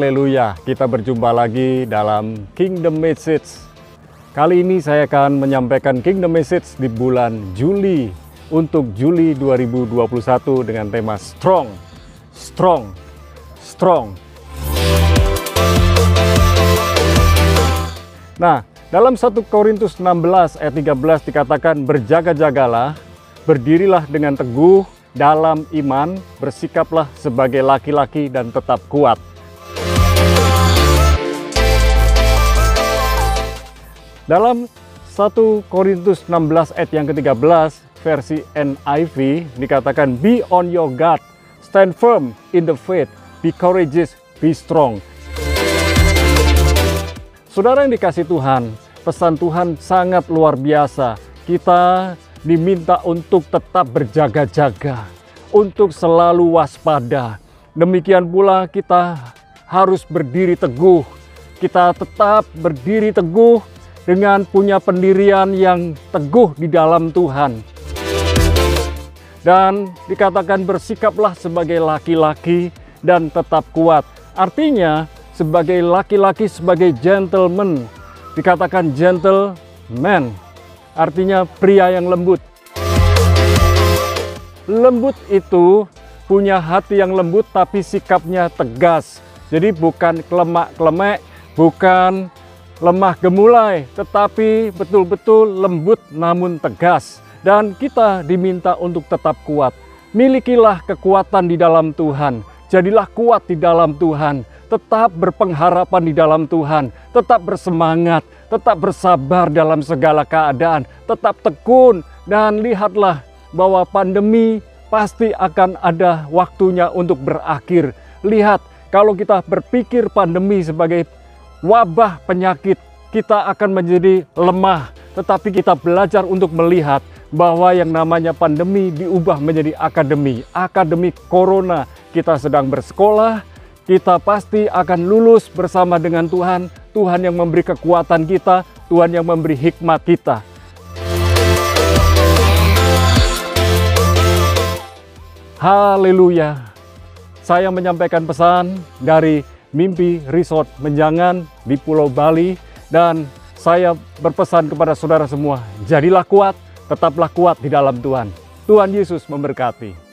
Haleluya, kita berjumpa lagi dalam Kingdom Message. Kali ini saya akan menyampaikan Kingdom Message di bulan Juli, untuk Juli 2021 dengan tema Strong, Strong, Strong. Nah, dalam 1 Korintus 16 ayat 13 dikatakan, berjaga-jagalah, berdirilah dengan teguh dalam iman, bersikaplah sebagai laki-laki dan tetap kuat. Dalam 1 Korintus 16 ayat yang ke-13 versi NIV dikatakan, be on your guard, stand firm in the faith, be courageous, be strong. Saudara yang dikasih Tuhan, pesan Tuhan sangat luar biasa. Kita diminta untuk tetap berjaga-jaga, untuk selalu waspada. Demikian pula kita harus berdiri teguh. Kita tetap berdiri teguh dengan punya pendirian yang teguh di dalam Tuhan. Dan dikatakan bersikaplah sebagai laki-laki dan tetap kuat. Artinya sebagai laki-laki, sebagai gentleman. Dikatakan gentleman, artinya pria yang lembut. Lembut itu punya hati yang lembut tapi sikapnya tegas. Jadi bukan kelemak-kelemek, bukan lemah gemulai, tetapi betul-betul lembut namun tegas. Dan kita diminta untuk tetap kuat. Milikilah kekuatan di dalam Tuhan. Jadilah kuat di dalam Tuhan. Tetap berpengharapan di dalam Tuhan. Tetap bersemangat. Tetap bersabar dalam segala keadaan. Tetap tekun. Dan lihatlah bahwa pandemi pasti akan ada waktunya untuk berakhir. Lihat, kalau kita berpikir pandemi sebagai wabah penyakit, kita akan menjadi lemah. Tetapi kita belajar untuk melihat bahwa yang namanya pandemi diubah menjadi akademi. Akademi Corona. Kita sedang bersekolah, kita pasti akan lulus bersama dengan Tuhan. Tuhan yang memberi kekuatan kita, Tuhan yang memberi hikmat kita. Haleluya. Saya menyampaikan pesan dari Mimpi Resort Menjangan di Pulau Bali, dan saya berpesan kepada saudara semua, jadilah kuat, tetaplah kuat di dalam Tuhan. Tuhan Yesus memberkati.